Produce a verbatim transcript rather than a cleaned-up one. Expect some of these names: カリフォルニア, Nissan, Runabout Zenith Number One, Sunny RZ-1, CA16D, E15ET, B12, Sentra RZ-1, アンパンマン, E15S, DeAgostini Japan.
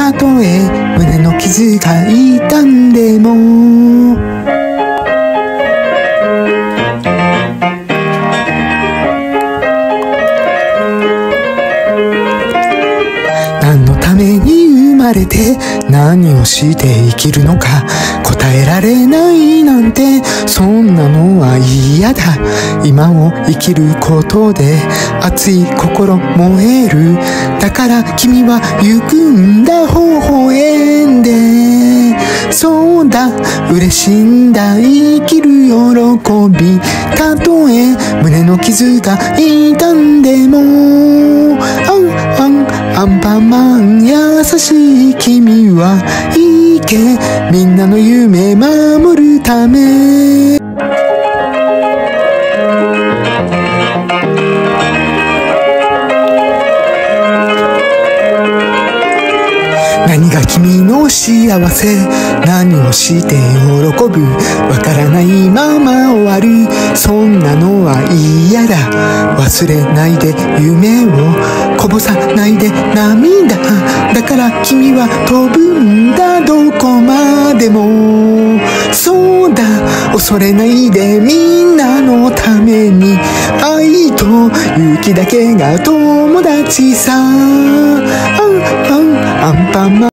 たとえ胸の傷が痛んでも」「何のために生まれて何をして生きるのか」答えられないなんてそんなのは嫌だ。今を生きることで熱い心燃える。だから君は行くんだ、微笑んで。そうだ、嬉しいんだ、生きる喜び。たとえ胸の傷が痛んでも。アンアンアンパンマン、優しい君は行け、みんなの夢夢守るため。何が君の幸せ、何をして喜ぶ、わからないまま終わる。そんなのは嫌だ。忘れないで夢を、こぼさないで涙。だから君は飛ぶんだ、どこまでも。そうだ、恐れないでみんなのために。愛と勇気だけが友達さ。アンアンアンパンマン。